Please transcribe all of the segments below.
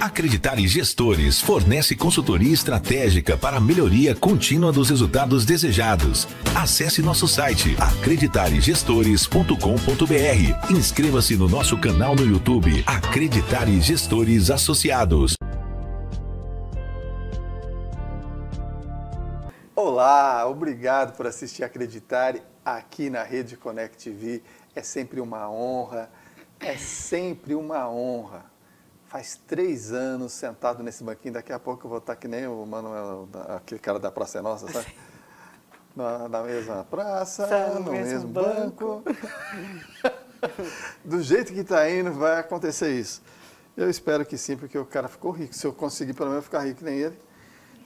Acreditare Gestores fornece consultoria estratégica para a melhoria contínua dos resultados desejados. Acesse nosso site acreditaregestores.com.br. Inscreva-se no nosso canal no YouTube Acreditare Gestores Associados. Olá, obrigado por assistir Acreditare aqui na Rede ConecTv. É sempre uma honra, Faz 3 anos sentado nesse banquinho, daqui a pouco eu vou estar que nem o Manuel, aquele cara da Praça é Nossa, sabe? Na mesma praça, no mesmo banco. Do jeito que está indo, vai acontecer isso. Eu espero que sim, porque o cara ficou rico. Se eu conseguir, pelo menos, ficar rico que nem ele.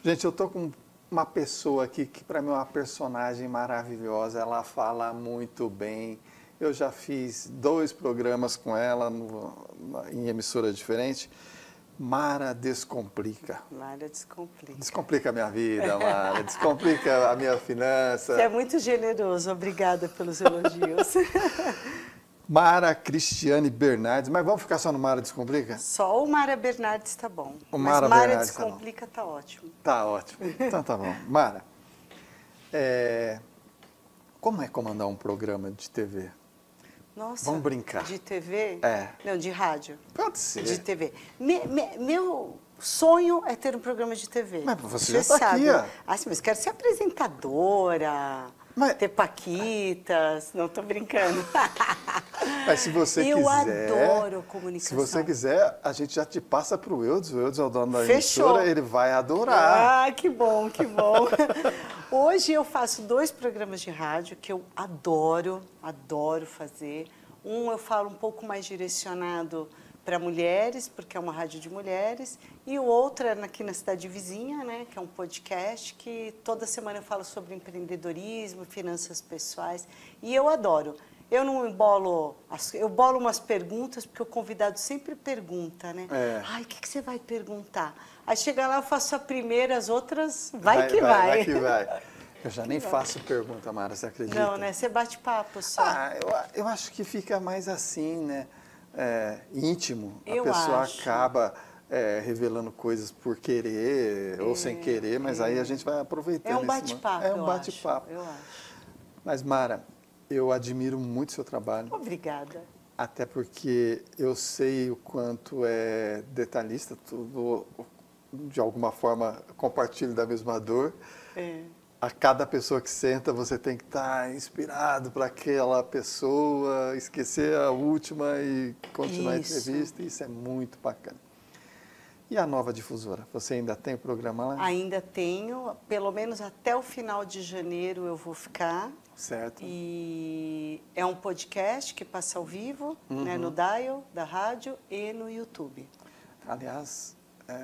Gente, eu estou com uma pessoa aqui que, para mim, é uma personagem maravilhosa. Ela fala muito bem. Eu já fiz 2 programas com ela em emissora diferente. Mara Descomplica. Mara Descomplica. Descomplica a minha vida, Mara. Descomplica a minha finança. Você é muito generoso. Obrigada pelos elogios. Mara Cristiane Bernardes. Mas vamos ficar só no Mara Descomplica? Só o Mara Bernardes tá bom. Mara Descomplica tá ótimo. Tá ótimo. Então tá bom. Mara, como é comandar um programa de TV? Nossa, vamos brincar. De TV? É. Não, de rádio. Pode ser. De TV. Meu sonho é ter um programa de TV. Mas você já está aqui, ó. Ah, sim, mas quero ser apresentadora, ter paquitas. Não, estou brincando. Mas se você quiser... Eu adoro comunicação. Se você quiser, a gente já te passa para o Eudes. O Eudes é o dono da emissora, ele vai adorar. Ah, que bom, que bom. Hoje eu faço 2 programas de rádio que eu adoro fazer. Um eu falo um pouco mais direcionado para mulheres, porque é uma rádio de mulheres, e o outro é aqui na cidade vizinha, né, que é um podcast que toda semana eu falo sobre empreendedorismo, finanças pessoais, e eu adoro. Eu não embolo, eu bolo umas perguntas, porque o convidado sempre pergunta, né? É. Ai, o que você vai perguntar? Aí chega lá, eu faço a primeira, as outras, vai que vai. Eu já nem faço pergunta, Mara, você acredita? Não, né? Você bate papo só. Ah, eu acho que fica mais assim, né? Íntimo. A pessoa acaba revelando coisas por querer ou sem querer, mas aí a gente vai aproveitando. É um bate-papo. É um bate-papo. Eu acho. Mas, Mara, eu admiro muito o seu trabalho. Obrigada. Até porque eu sei o quanto é detalhista, tudo, de alguma forma, compartilho da mesma dor. É. A cada pessoa que senta, você tem que estar inspirado para aquela pessoa, esquecer a última e continuar a entrevista. Isso é muito bacana. E a Nova Difusora? Você ainda tem o programa lá? Ainda tenho. Pelo menos até o final de janeiro eu vou ficar. Certo. E é um podcast que passa ao vivo, né, no dial da rádio e no YouTube. Aliás,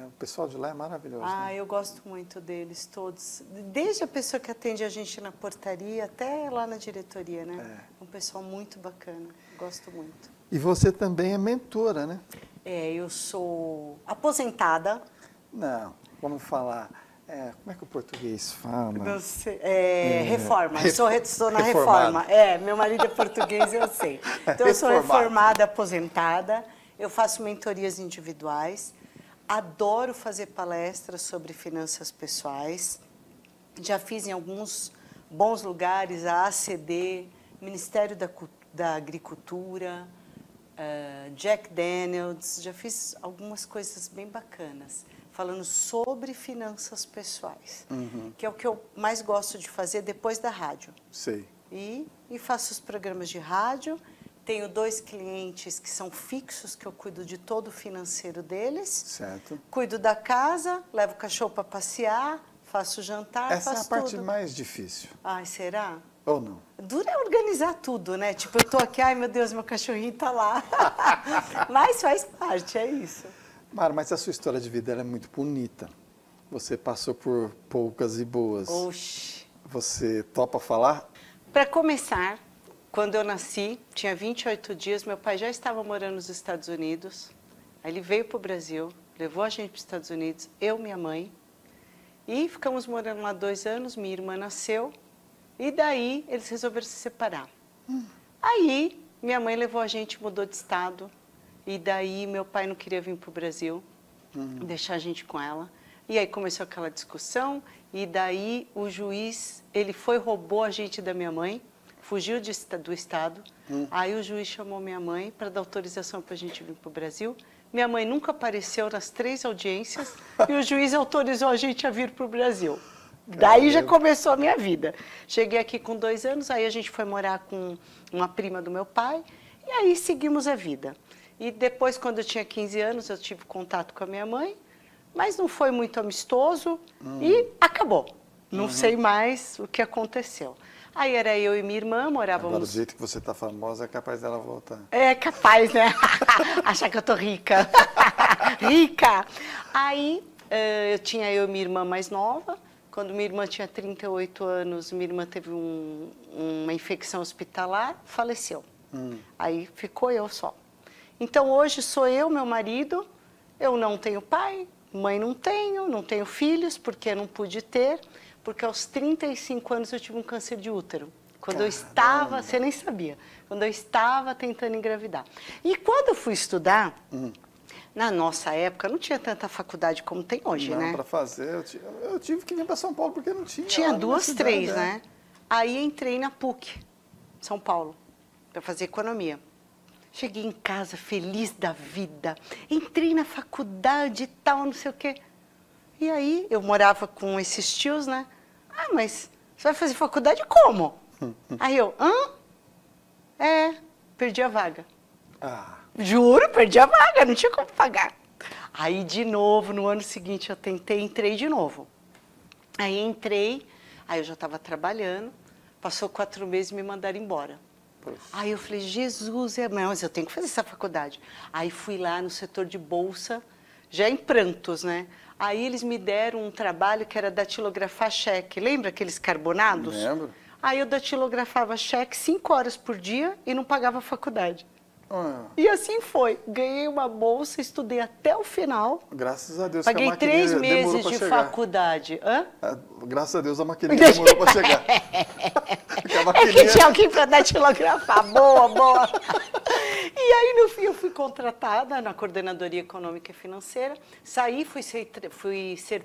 o pessoal de lá é maravilhoso. Ah, né? Eu gosto muito deles todos. Desde a pessoa que atende a gente na portaria até lá na diretoria, né? É um pessoal muito bacana. Gosto muito. E você também é mentora, né? É, eu sou aposentada. Não, vamos falar... como é que o português fala? Não sei. Reforma. Sou na reforma. Meu marido é português, eu sei. Então, eu sou reformada, aposentada. Eu faço mentorias individuais. Adoro fazer palestras sobre finanças pessoais. Já fiz em alguns bons lugares, a ACD, Ministério da Agricultura, Jack Daniels. Já fiz algumas coisas bem bacanas, falando sobre finanças pessoais, que é o que eu mais gosto de fazer depois da rádio. Sei. E faço os programas de rádio, tenho 2 clientes que são fixos, que eu cuido de todo o financeiro deles. Certo. Cuido da casa, levo o cachorro para passear, faço jantar, faço tudo. Essa é a parte mais difícil. Ai, será? Ou não? Dura é organizar tudo, né? Tipo, eu tô aqui, ai meu Deus, meu cachorrinho tá lá. Mas faz parte, é isso. Mara, mas a sua história de vida ela é muito bonita. Você passou por poucas e boas. Oxi. Você topa falar? Para começar, quando eu nasci, tinha 28 dias, meu pai já estava morando nos Estados Unidos. Aí ele veio para o Brasil, levou a gente para os Estados Unidos, eu e minha mãe. E ficamos morando lá 2 anos, minha irmã nasceu. E daí eles resolveram se separar. Aí minha mãe levou a gente, mudou de estado. E daí, meu pai não queria vir para o Brasil. deixar a gente com ela. E aí começou aquela discussão, e daí o juiz, ele foi, roubou a gente da minha mãe, fugiu do estado. Aí o juiz chamou minha mãe para dar autorização para a gente vir para o Brasil. Minha mãe nunca apareceu nas 3 audiências e o juiz autorizou a gente a vir para o Brasil. Daí já começou a minha vida. Cheguei aqui com 2 anos, aí a gente foi morar com uma prima do meu pai e aí seguimos a vida. E depois, quando eu tinha 15 anos, eu tive contato com a minha mãe, mas não foi muito amistoso e acabou. Não sei mais o que aconteceu. Aí era eu e minha irmã, morávamos... Agora, do jeito que você tá famosa, é capaz dela voltar. É capaz, né? Achar que eu tô rica. Rica! Aí eu tinha eu e minha irmã mais nova. Quando minha irmã tinha 38 anos, minha irmã teve uma infecção hospitalar, faleceu. Aí ficou eu só. Então, hoje sou eu, meu marido, eu não tenho pai, mãe não tenho filhos, porque não pude ter... Porque aos 35 anos eu tive um câncer de útero. Quando eu estava, você nem sabia, quando eu estava tentando engravidar. E quando eu fui estudar, na nossa época, não tinha tanta faculdade como tem hoje, né? Não, para fazer, eu tive que vir para São Paulo porque não tinha. Tinha 2, 3, né? Aí entrei na PUC, São Paulo, para fazer economia. Cheguei em casa feliz da vida, entrei na faculdade e tal, não sei o quê. E aí eu morava com esses tios, né? Ah, mas você vai fazer faculdade como? Aí eu, hã? É, perdi a vaga. Juro, perdi a vaga, não tinha como pagar. Aí de novo, no ano seguinte eu tentei, entrei de novo. Aí entrei, aí eu já estava trabalhando, passou 4 meses e me mandaram embora. Poxa. Aí eu falei, Jesus, mas eu tenho que fazer essa faculdade. Aí fui lá no setor de bolsa, já em prantos, né? Aí eles me deram um trabalho que era datilografar cheque. Lembra aqueles carbonados? Lembro. Aí eu datilografava cheque 5 horas por dia e não pagava a faculdade. E assim foi. Ganhei uma bolsa, estudei até o final. Graças a Deus. Paguei que a 3 meses de faculdade. Graças a Deus a maquininha demorou para chegar. Maquininha... É que tinha alguém para datilografar. Boa, boa. E aí, no fim, eu fui contratada na Coordenadoria Econômica e Financeira. Saí, fui ser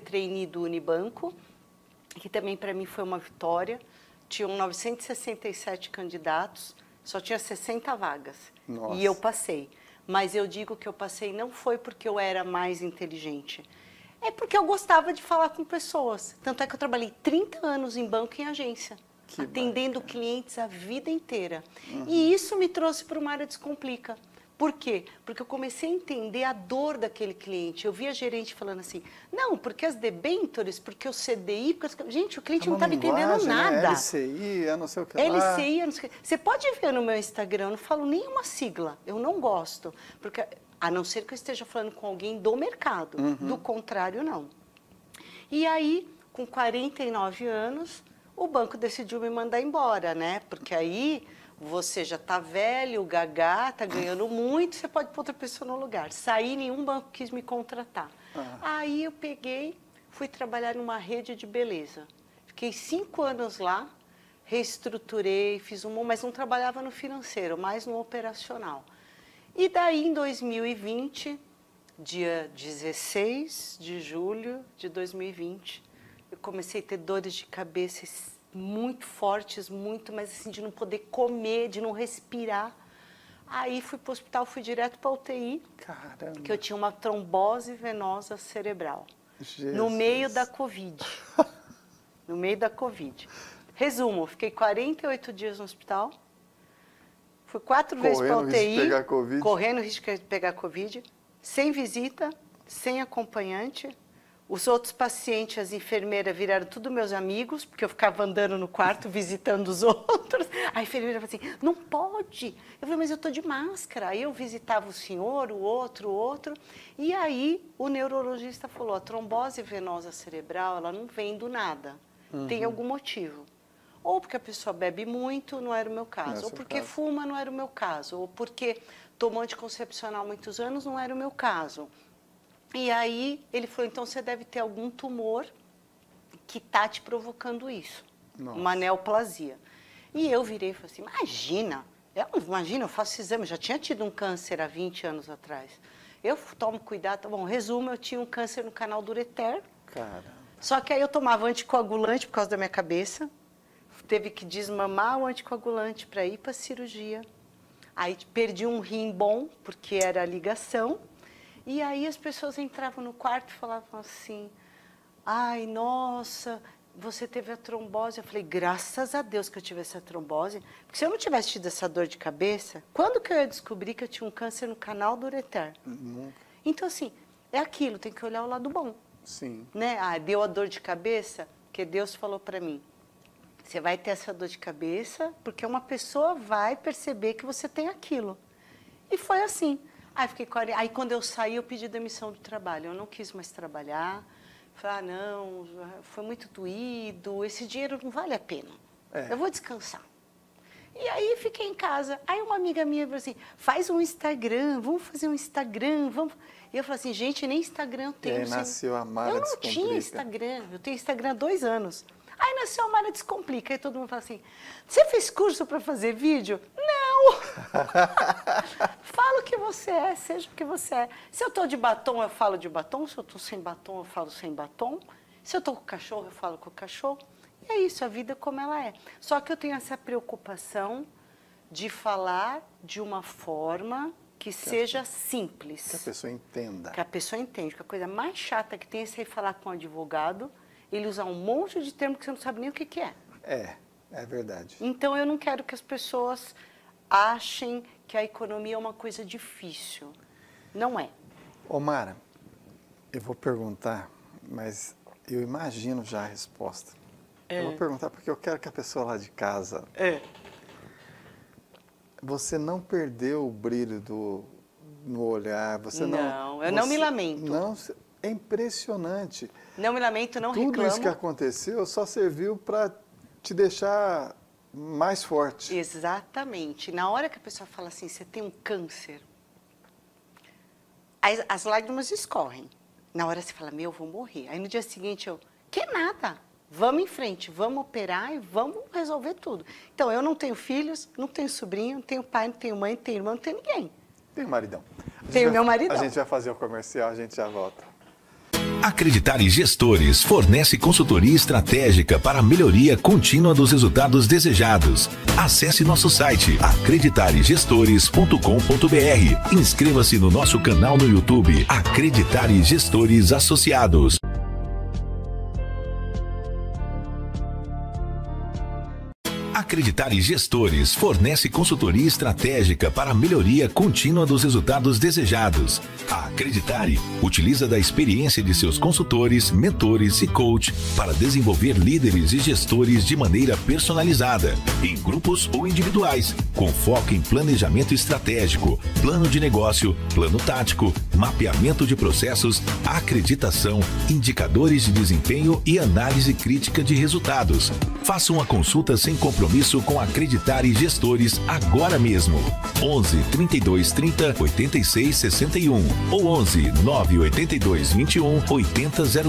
trainee do Unibanco, que também para mim foi uma vitória. Tinham 967 candidatos, só tinha 60 vagas. Nossa. E eu passei. Mas eu digo que eu passei não foi porque eu era mais inteligente. É porque eu gostava de falar com pessoas. Tanto é que eu trabalhei 30 anos em banco e em agência. Que atendendo bacana. Clientes a vida inteira. E isso me trouxe para uma área Descomplica. Por quê? Porque eu comecei a entender a dor daquele cliente. Eu via gerente falando assim, não, porque as debêntures, porque o CDI... Porque as... Gente, o cliente não estava entendendo nada. Né? LCI, eu não sei o que lá. LCI, eu não sei o que. Você pode ver no meu Instagram, eu não falo nenhuma sigla. Eu não gosto. Porque, a não ser que eu esteja falando com alguém do mercado. Do contrário, não. E aí, com 49 anos... O banco decidiu me mandar embora, né? Porque aí você já tá velho, o gagá, tá ganhando muito, você pode pôr outra pessoa no lugar. Saí, nenhum banco quis me contratar. Aí eu peguei, fui trabalhar numa rede de beleza. Fiquei 5 anos lá, reestruturei, fiz um... Mas não trabalhava no financeiro, mais no operacional. E daí, em 2020, dia 16 de julho de 2020... Eu comecei a ter dores de cabeça muito fortes, mas assim, de não poder comer, de não respirar. Aí fui para o hospital, fui direto para a UTI, porque eu tinha uma trombose venosa cerebral. Jesus. No meio da Covid. No meio da Covid. Resumo, fiquei 48 dias no hospital, fui 4 vezes para a UTI, correndo o risco de pegar Covid, sem visita, sem acompanhante. Os outros pacientes, as enfermeiras, viraram tudo meus amigos, porque eu ficava andando no quarto, visitando os outros. A enfermeira falou assim, não pode. Eu falei, mas eu estou de máscara. Aí eu visitava o senhor, o outro, E aí o neurologista falou, a trombose venosa cerebral, ela não vem do nada. Tem algum motivo. Ou porque a pessoa bebe muito, não era o meu caso. Ou porque fuma, não era o meu caso. Ou porque tomou anticoncepcional há muitos anos, não era o meu caso. E aí ele falou, então você deve ter algum tumor que está te provocando isso. Nossa. Uma neoplasia. E eu virei e falei assim, imagina, eu faço esse exame, eu já tinha tido um câncer há 20 anos atrás. Eu tomo cuidado, bom, resumo, eu tinha um câncer no canal do ureter. Caramba. Só que aí eu tomava anticoagulante por causa da minha cabeça. Teve que desmamar o anticoagulante para ir para cirurgia. Aí perdi um rim bom, porque era ligação. E aí as pessoas entravam no quarto e falavam assim, ai, nossa, você teve a trombose. Eu falei, graças a Deus que eu tive essa trombose. Porque se eu não tivesse tido essa dor de cabeça, quando que eu ia descobrir que eu tinha um câncer no canal do ureter? Uhum. Então, assim, é aquilo, tem que olhar o lado bom. Sim. Né? Ah, deu a dor de cabeça, porque Deus falou para mim, você vai ter essa dor de cabeça, porque uma pessoa vai perceber que você tem aquilo. E foi assim. Aí, fiquei 40... Aí quando eu saí, eu pedi demissão do trabalho. Eu não quis mais trabalhar. Falei, ah, não, foi muito doído, esse dinheiro não vale a pena. É. Eu vou descansar. E aí fiquei em casa. Aí uma amiga minha falou assim, faz um Instagram, vamos fazer um Instagram, vamos... E eu falei assim, gente, nem Instagram eu tenho. E aí nasceu a Mara Descomplica. Eu não tinha Instagram, eu tenho Instagram há 2 anos. Aí nasceu a Mara Descomplica, aí todo mundo fala assim, você fez curso para fazer vídeo? Não! Fala o que você é, seja o que você é. Se eu tô de batom, eu falo de batom. Se eu tô sem batom, eu falo sem batom. Se eu tô com o cachorro, eu falo com o cachorro. E é isso, a vida como ela é. Só que eu tenho essa preocupação de falar de uma forma que seja simples. Que a pessoa entenda. Que a pessoa entenda. Que a coisa mais chata que tem é você ir falar com um advogado, ele usar um monte de termo que você não sabe nem o que é. É, é verdade. Então, eu não quero que as pessoas achem que a economia é uma coisa difícil. Não é. Ô Mara, eu vou perguntar, mas eu imagino já a resposta. É. Eu vou perguntar porque eu quero que a pessoa lá de casa... É. Você não perdeu o brilho no olhar, você não... Não, eu não me lamento. Não, é impressionante. Não me lamento, não reclamo. Tudo isso que aconteceu só serviu para te deixar mais forte. Exatamente. Na hora que a pessoa fala assim, você tem um câncer, as lágrimas escorrem. Na hora você fala, meu, eu vou morrer. Aí no dia seguinte eu, que nada. Vamos em frente, vamos operar e vamos resolver tudo. Então, eu não tenho filhos, não tenho sobrinho, não tenho pai, não tenho mãe, não tenho irmã, não tenho ninguém. Tenho maridão. Tenho meu maridão. A gente vai fazer o comercial, a gente já volta. Acreditare Gestores fornece consultoria estratégica para a melhoria contínua dos resultados desejados. Acesse nosso site acreditaregestores.com.br. Inscreva-se no nosso canal no YouTube Acreditare Gestores Associados. Acreditare Gestores fornece consultoria estratégica para a melhoria contínua dos resultados desejados. A Acreditare utiliza da experiência de seus consultores, mentores e coach para desenvolver líderes e gestores de maneira personalizada, em grupos ou individuais, com foco em planejamento estratégico, plano de negócio, plano tático, mapeamento de processos, acreditação, indicadores de desempenho e análise crítica de resultados. Faça uma consulta sem compromisso com Acreditare Gestores agora mesmo. 11 32 30 86 61 ou 11 982 21 80 06.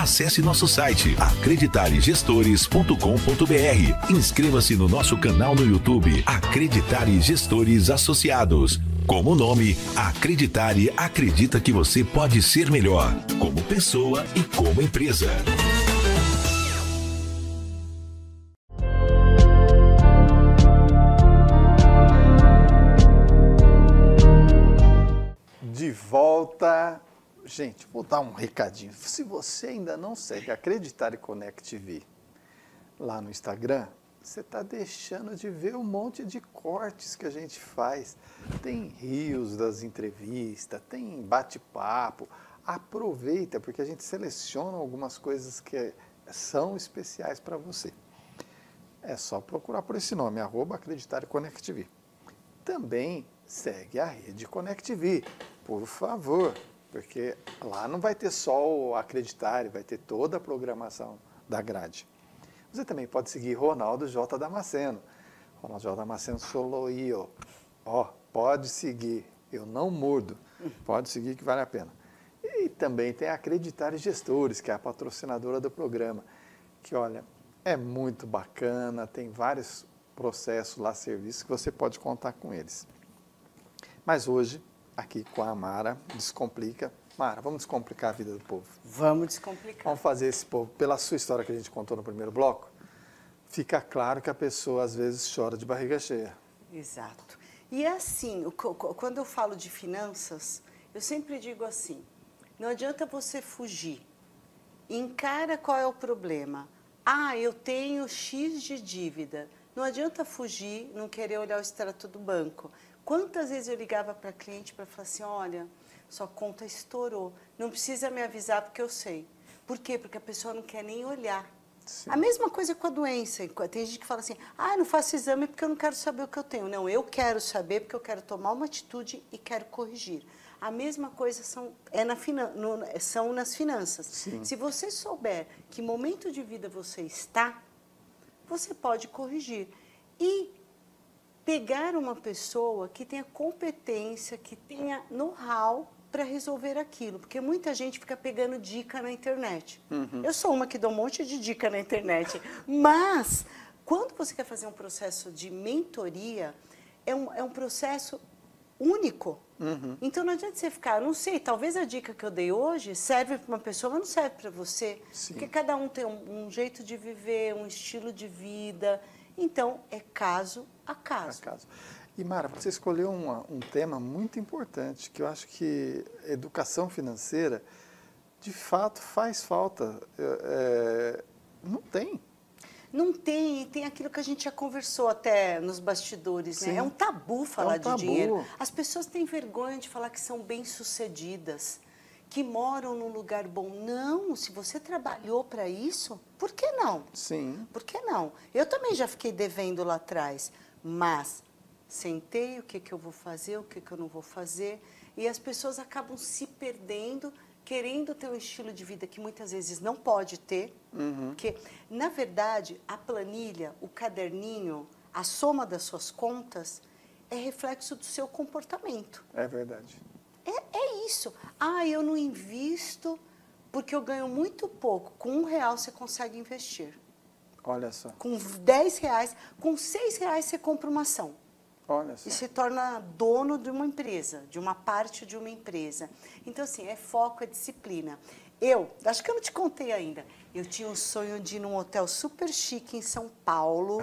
Acesse nosso site acreditaregestores.com.br. Inscreva-se no nosso canal no YouTube Acreditare Gestores Associados. Como nome, a Acreditare acredita que você pode ser melhor, como pessoa e como empresa. Volta, gente, vou dar um recadinho. Se você ainda não segue Acreditare ConecTv lá no Instagram, você está deixando de ver um monte de cortes que a gente faz. Tem reels das entrevistas, tem bate-papo. Aproveita, porque a gente seleciona algumas coisas que são especiais para você. É só procurar por esse nome, @AcreditareConecTv. Também segue a Rede ConecTv. Por favor, porque lá não vai ter só o Acreditare, vai ter toda a programação da grade. Você também pode seguir Ronaldo J. Damasceno. Ronaldo J. Damasceno Soloio. Ó, pode seguir, eu não mudo. Pode seguir que vale a pena. E também tem a Acreditare Gestores, que é a patrocinadora do programa. Que, olha, é muito bacana, tem vários processos lá, serviços, que você pode contar com eles. Mas hoje... aqui com a Mara, descomplica. Mara, vamos descomplicar a vida do povo. Vamos descomplicar. Vamos fazer esse povo, pela sua história que a gente contou no primeiro bloco, fica claro que a pessoa às vezes chora de barriga cheia. Exato. E é assim, quando eu falo de finanças, eu sempre digo assim, não adianta você fugir, encara qual é o problema. Ah, eu tenho X de dívida. Não adianta fugir, não querer olhar o extrato do banco. Quantas vezes eu ligava para cliente para falar assim, olha, sua conta estourou, não precisa me avisar porque eu sei. Por quê? Porque a pessoa não quer nem olhar. Sim. A mesma coisa com a doença. Tem gente que fala assim, ah, não faço exame porque eu não quero saber o que eu tenho. Não, eu quero saber porque eu quero tomar uma atitude e quero corrigir. A mesma coisa são nas finanças. Sim. Se você souber que momento de vida você está, você pode corrigir. E pegar uma pessoa que tenha competência, que tenha know-how para resolver aquilo. Porque muita gente fica pegando dica na internet. Uhum. Eu sou uma que dou um monte de dica na internet. Mas, quando você quer fazer um processo de mentoria, é um processo único. Uhum. Então, não adianta você ficar, não sei, talvez a dica que eu dei hoje serve para uma pessoa, mas não serve para você. Sim. Porque cada um tem um jeito de viver, um estilo de vida. Então, é caso a caso. É caso. E, Mara, você escolheu um tema muito importante, que eu acho que educação financeira, de fato, faz falta. Não tem. Não tem, e tem aquilo que a gente já conversou até nos bastidores, né? É um tabu falar de dinheiro. As pessoas têm vergonha de falar que são bem-sucedidas, que moram num lugar bom. Não, se você trabalhou para isso, por que não? Sim. Por que não? Eu também já fiquei devendo lá atrás, mas sentei, o que que eu vou fazer, o que que eu não vou fazer, e as pessoas acabam se perdendo, querendo ter um estilo de vida que muitas vezes não pode ter, uhum. Porque, na verdade, a planilha, o caderninho, a soma das suas contas é reflexo do seu comportamento. É verdade. É isso. Ah, eu não invisto porque eu ganho muito pouco. Com R$1 você consegue investir. Olha só. Com R$10, com R$6 você compra uma ação. Olha só. E se torna dono de uma empresa, de uma parte de uma empresa. Então, assim, é foco, é disciplina. Eu, acho que eu não te contei ainda, eu tinha um sonho de ir num hotel super chique em São Paulo,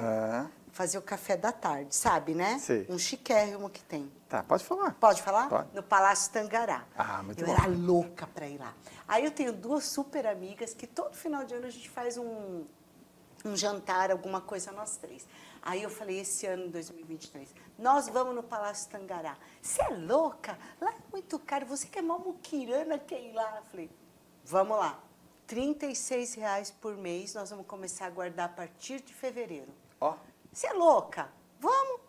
fazer o café da tarde, sabe, né? Sim. Um chiquérrimo que tem. Tá, pode falar. Pode falar? Pode. No Palácio Tangará. Ah, muito bom. Eu era louca pra ir lá. Aí eu tenho duas super amigas que todo final de ano a gente faz um jantar, alguma coisa, nós três. Aí eu falei, esse ano, em 2023, nós vamos no Palácio Tangará. Você é louca? Lá é muito caro, você que é mó muquirana, quer ir lá? Eu falei, vamos lá. R$36 por mês, nós vamos começar a guardar a partir de fevereiro. Ó. Você é louca? Vamos.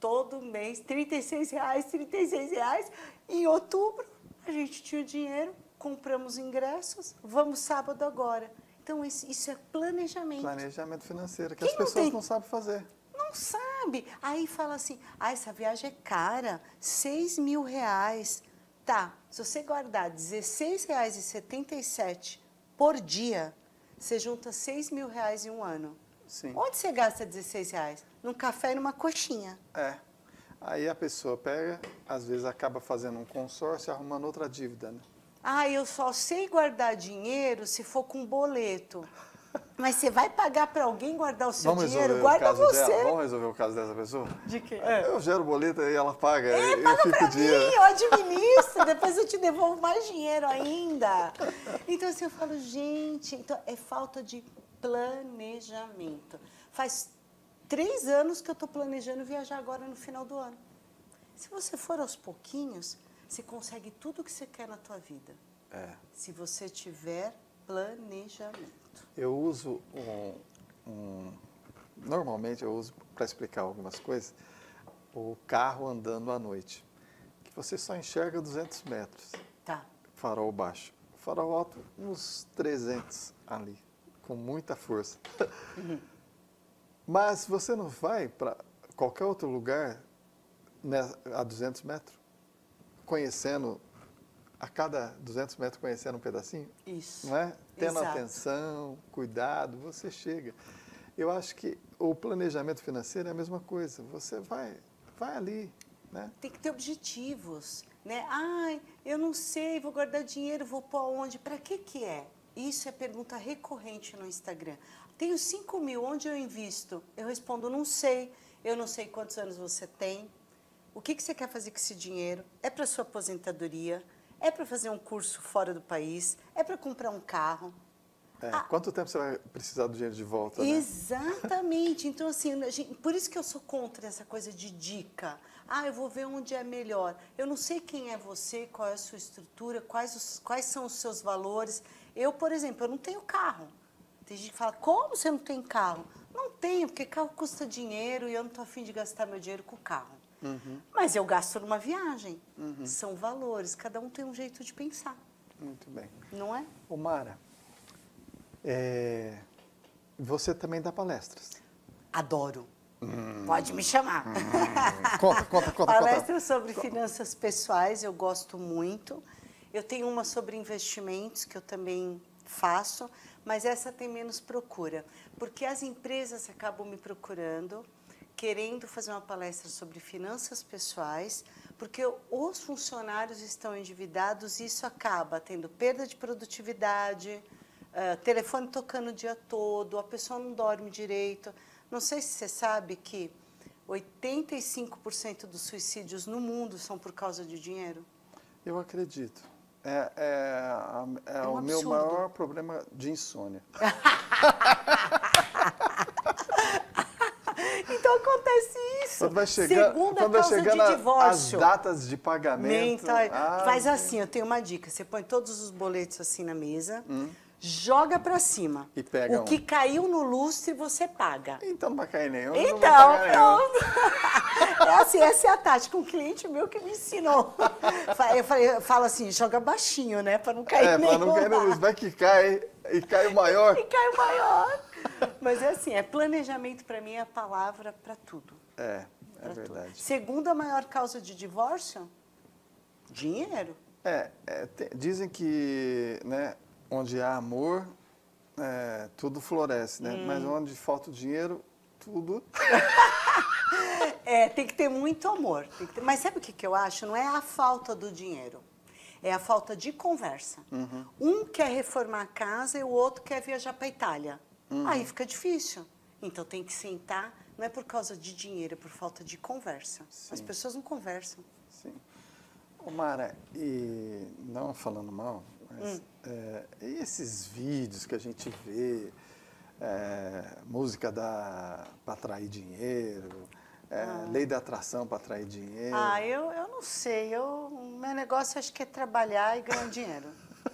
Todo mês, R$36. Em outubro, a gente tinha o dinheiro, compramos ingressos, vamos sábado agora. Então, isso é planejamento. Planejamento financeiro, que as pessoas não sabem fazer. Não sabe. Aí fala assim, ah, essa viagem é cara, R$6.000. Tá, se você guardar R$16,77 por dia, você junta R$6.000 em um ano. Sim. Onde você gasta R$16? Num café e numa coxinha. É. Aí a pessoa pega, às vezes acaba fazendo um consórcio e arrumando outra dívida, né? Ah, eu só sei guardar dinheiro se for com boleto. Mas você vai pagar para alguém guardar o seu dinheiro? Guarda você. Vamos resolver o caso dessa pessoa? De quê? Eu gero o boleto e ela paga. É, paga para mim, eu administro, depois eu te devolvo mais dinheiro ainda. Então, assim, eu falo, gente, então é falta de planejamento. Faz 3 anos que eu estou planejando viajar agora no final do ano. Se você for aos pouquinhos, você consegue tudo o que você quer na tua vida. É. Se você tiver planejamento. Eu uso normalmente eu uso para explicar algumas coisas, o carro andando à noite, que você só enxerga 200 metros. Tá. Farol baixo. Farol alto, uns 300 ali, com muita força. Uhum. Mas você não vai para qualquer outro lugar, né, a 200 metros? Conhecendo, a cada 200 metros, conhecendo um pedacinho. Isso. Não é? Tendo Exato. Atenção, cuidado, você chega. Eu acho que o planejamento financeiro é a mesma coisa. Você vai ali, né? Tem que ter objetivos. né? Ai, eu não sei, vou guardar dinheiro, vou pôr onde? Para que é? Isso é pergunta recorrente no Instagram. Tenho 5 mil, onde eu invisto? Eu respondo, não sei. Eu não sei quantos anos você tem. O que você quer fazer com esse dinheiro? É para sua aposentadoria? É para fazer um curso fora do país? É para comprar um carro? É, ah, quanto tempo você vai precisar do dinheiro de volta, né? Exatamente. Então, assim, por isso que eu sou contra essa coisa de dica. Ah, eu vou ver onde é melhor. Eu não sei quem é você, qual é a sua estrutura, quais são os seus valores. Eu, por exemplo, eu não tenho carro. Tem gente que fala, como você não tem carro? Não tenho, porque carro custa dinheiro e eu não estou afim de gastar meu dinheiro com carro. Uhum. Mas eu gasto numa viagem. Uhum. São valores, cada um tem um jeito de pensar. Muito bem. Não é? Ô, Mara... você também dá palestras? Adoro. Pode me chamar. Conta. Palestras sobre finanças pessoais, eu gosto muito. Eu tenho uma sobre investimentos, que eu também faço, mas essa tem menos procura, porque as empresas acabam me procurando, querendo fazer uma palestra sobre finanças pessoais, porque os funcionários estão endividados e isso acaba tendo perda de produtividade, telefone tocando o dia todo, a pessoa não dorme direito. Não sei se você sabe que 85% dos suicídios no mundo são por causa de dinheiro? Eu acredito. É um absurdo. Meu maior problema de insônia. Então acontece isso. Quando vai chegando, as datas de pagamento... Faz assim, eu tenho uma dica. Você põe todos os boletos assim na mesa... Joga pra cima. E pega o que caiu no lustre, você paga. Então não vai cair nenhum. Então, não. É assim, essa é a tática. Um cliente meu que me ensinou. Eu falo assim, joga baixinho, né? Pra não cair nenhum. Pra não cair no lustre. Vai que cai e cai o maior. Mas é assim, planejamento pra mim é a palavra pra tudo. É verdade. Tudo. Segunda maior causa de divórcio? Dinheiro. Dizem que, né? Onde há amor, tudo floresce, né? Mas onde falta o dinheiro, tudo... Tem que ter muito amor. Mas sabe o que eu acho? Não é a falta do dinheiro, é a falta de conversa. Uhum. Um quer reformar a casa e o outro quer viajar para a Itália. Uhum. Aí fica difícil. Então tem que sentar, não é por causa de dinheiro, é por falta de conversa. Sim. As pessoas não conversam. Sim. Ô, Mara, e não falando mal... Mas, e esses vídeos que a gente vê, música para atrair dinheiro, lei da atração para atrair dinheiro? Eu não sei. Meu negócio acho que é trabalhar e ganhar dinheiro.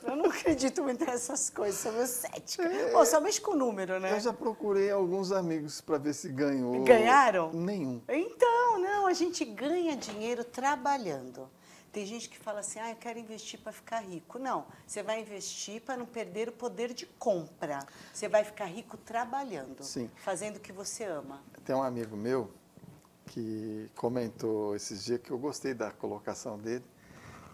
Eu não acredito muito nessas coisas, sou meio cética. Só mexo com número, né? Eu já procurei alguns amigos para ver se ganhou. Ganharam? Nenhum. Então, não, a gente ganha dinheiro trabalhando. Tem gente que fala assim, eu quero investir para ficar rico. Não, você vai investir para não perder o poder de compra. Você vai ficar rico trabalhando, Sim. fazendo o que você ama. Tem um amigo meu que comentou esses dias que eu gostei da colocação dele.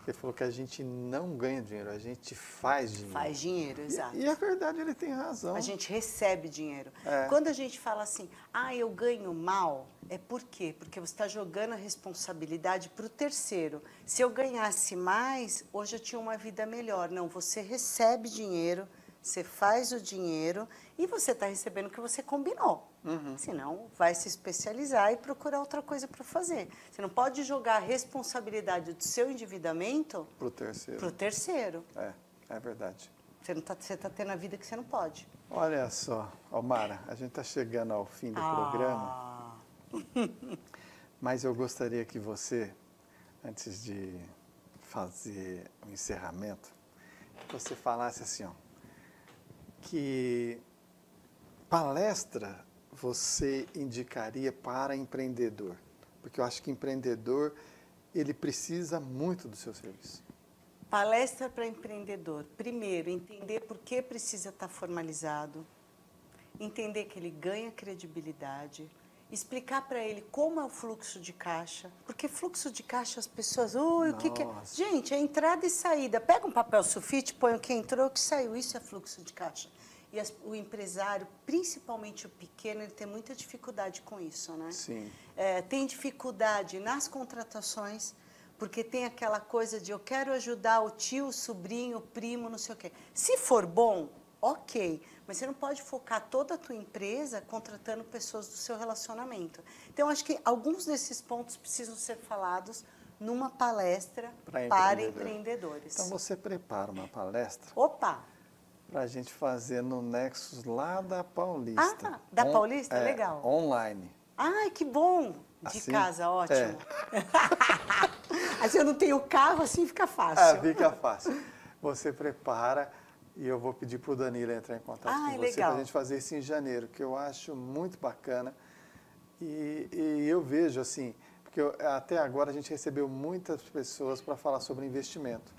Ele falou que a gente não ganha dinheiro, a gente faz dinheiro. Faz dinheiro, exato. E a verdade, ele tem razão. A gente recebe dinheiro. Quando a gente fala assim, eu ganho mal, é por quê? Porque você está jogando a responsabilidade para o terceiro. Se eu ganhasse mais, hoje eu tinha uma vida melhor. Não, você recebe dinheiro, você faz o dinheiro e você está recebendo o que você combinou. Uhum. Senão, vai se especializar e procurar outra coisa para fazer. Você não pode jogar a responsabilidade do seu endividamento para o terceiro. É verdade. Você tá tendo a vida que você não pode. Olha só, Mara, a gente está chegando ao fim do programa, mas eu gostaria que você, antes de fazer o encerramento, que você falasse assim, que palestra você indicaria para empreendedor? Porque eu acho que empreendedor, ele precisa muito do seu serviço. Palestra para empreendedor. Primeiro, entender por que precisa estar formalizado, entender que ele ganha credibilidade, explicar para ele como é o fluxo de caixa, porque fluxo de caixa as pessoas... o que é? Gente, é entrada e saída. Pega um papel sulfite, põe o que entrou, o que saiu. Isso é fluxo de caixa. E o empresário, principalmente o pequeno, ele tem muita dificuldade com isso, né? Sim. Tem dificuldade nas contratações, porque tem aquela coisa de eu quero ajudar o tio, o sobrinho, o primo, não sei o quê. Se for bom, ok, mas você não pode focar toda a tua empresa contratando pessoas do seu relacionamento. Então, acho que alguns desses pontos precisam ser falados numa palestra para empreendedores. Então, você prepara uma palestra... Opa! Para a gente fazer no Nexus lá da Paulista. Ah, da Paulista? Legal. Online. Ai, que bom! De assim, casa, ótimo. É. Assim eu não tenho carro, assim fica fácil. Ah, fica fácil. Você prepara e eu vou pedir para o Danilo entrar em contato com você para a gente fazer isso em janeiro, que eu acho muito bacana. E eu vejo assim, porque até agora a gente recebeu muitas pessoas para falar sobre investimento.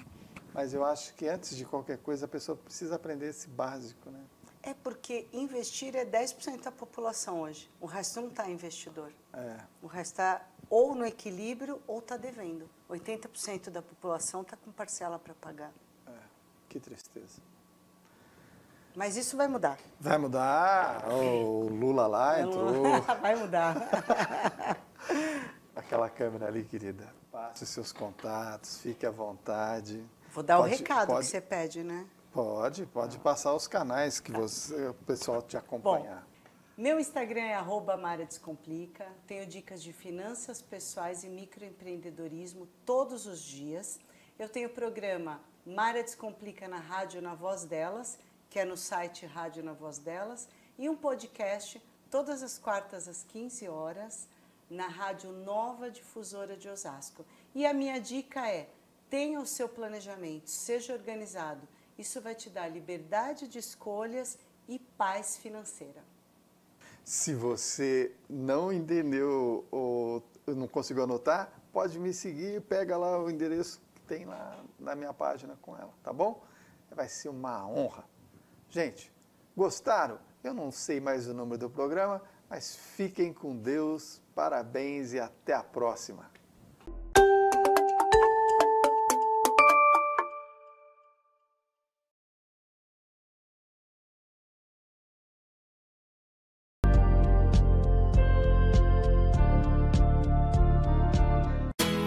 Mas eu acho que antes de qualquer coisa a pessoa precisa aprender esse básico, né? É porque investir é 10% da população hoje. O resto não está investidor. É. O resto está ou no equilíbrio ou está devendo. 80% da população está com parcela para pagar. É. Que tristeza. Mas isso vai mudar. Vai mudar. O Lula lá entrou. Vai mudar. Aquela câmera ali, querida. Passe os seus contatos, fique à vontade. Vou dar o recado que você pede, né? Pode passar os canais que o pessoal te acompanhar. Bom, meu Instagram é @maradescomplica. Tenho dicas de finanças pessoais e microempreendedorismo todos os dias. Eu tenho o programa Mara Descomplica na Rádio Na Voz Delas, que é no site Rádio Na Voz Delas, e um podcast todas as quartas às 15 horas na Rádio Nova Difusora de Osasco. E a minha dica é: tenha o seu planejamento, seja organizado. Isso vai te dar liberdade de escolhas e paz financeira. Se você não entendeu ou não conseguiu anotar, pode me seguir e pega lá o endereço que tem lá na minha página com ela, tá bom? Vai ser uma honra. Gente, gostaram? Eu não sei mais o número do programa, mas fiquem com Deus, parabéns e até a próxima.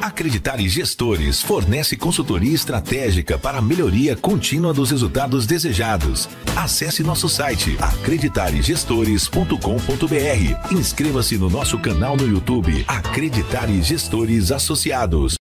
Acreditare Gestores fornece consultoria estratégica para a melhoria contínua dos resultados desejados. Acesse nosso site acreditaregestores.com.br. Inscreva-se no nosso canal no YouTube Acreditare Gestores Associados.